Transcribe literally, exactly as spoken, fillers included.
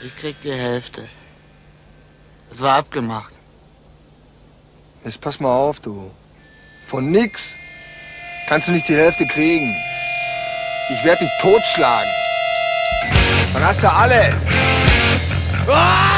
Ich krieg die Hälfte. Es war abgemacht. Jetzt pass mal auf, du. Von nix kannst du nicht die Hälfte kriegen. Ich werde dich totschlagen. Dann hast du alles. Ah!